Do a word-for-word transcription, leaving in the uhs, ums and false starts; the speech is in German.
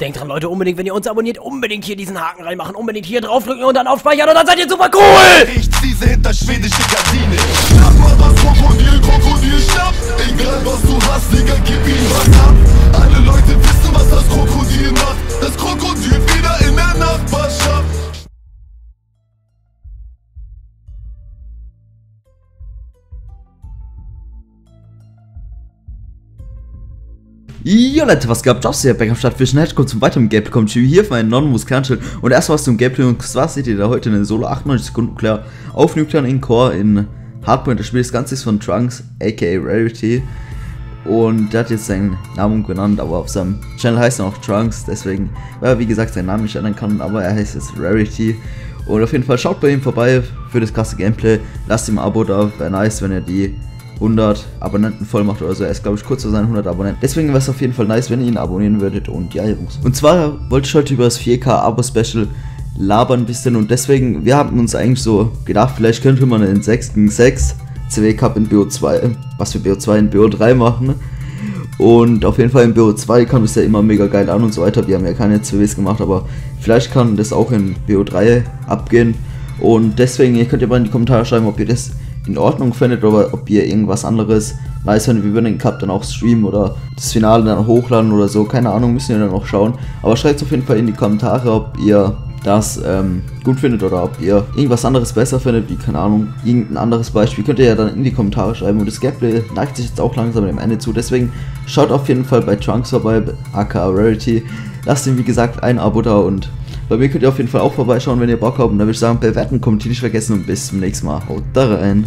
Denkt dran, Leute, unbedingt, wenn ihr uns abonniert, unbedingt hier diesen Haken reinmachen, unbedingt hier draufdrücken und dann aufspeichern und dann seid ihr super cool! Ich ziehse hinter schwedische Gardine. Schnapp mal was, Krokodil, Krokodil, schnapp! Egal was du hast, Digga, gib ihm was ab! Alle Leute wissen, was das Krokodil macht. Das Krokodil wieder in der Nachbarschaft. Jo Leute, was gehabt? Jobs hier, back am Start für Schneid, kommt zum weiteren Gameplay, kommt hier auf meinen Non-Muskan-Schild. Und erstmal was zum Gameplay, und zwar seht ihr da heute eine Solo achtundneunzig Sekunden klar auf Nuklear in Core in Hardpoint. Das Spiel des Ganzen ist von Trunks, aka Rarity. Und der hat jetzt seinen Namen genannt, aber auf seinem Channel heißt er auch Trunks, deswegen, weil er wie gesagt seinen Namen nicht ändern kann, aber er heißt jetzt Rarity. Und auf jeden Fall schaut bei ihm vorbei für das krasse Gameplay, lasst ihm ein Abo da, wäre nice, wenn er die hundert Abonnenten voll macht oder so. Er ist, glaube ich, kurz vor seinen hundert Abonnenten. Deswegen wäre es auf jeden Fall nice, wenn ihr ihn abonnieren würdet. Und ja, Jungs. Und zwar wollte ich heute über das vier K Abo Special labern ein bisschen. Und deswegen, wir haben uns eigentlich so gedacht, vielleicht könnte man einen sechs gegen sechs C W Cup in B O zwei, was wir B O zwei in B O drei machen. Und auf jeden Fall in B O zwei kam das ja immer mega geil an und so weiter. Wir haben ja keine C Ws gemacht, aber vielleicht kann das auch in B O drei abgehen. Und deswegen, ihr könnt ja mal in die Kommentare schreiben, ob ihr das in Ordnung findet oder ob ihr irgendwas anderes nice findet. Wir würden den Cup dann auch streamen oder das Finale dann hochladen oder so, keine Ahnung, müssen wir dann auch schauen, aber schreibt auf jeden Fall in die Kommentare, ob ihr das ähm, gut findet oder ob ihr irgendwas anderes besser findet, wie, keine Ahnung, irgendein anderes Beispiel könnt ihr ja dann in die Kommentare schreiben. Und das Gameplay neigt sich jetzt auch langsam dem Ende zu, deswegen schaut auf jeden Fall bei Trunks vorbei, aka Rarity, lasst ihm wie gesagt ein Abo da und bei mir könnt ihr auf jeden Fall auch vorbeischauen, wenn ihr Bock habt. Und dann würde ich sagen, bewerten, kommentieren nicht vergessen und bis zum nächsten Mal. Haut da rein!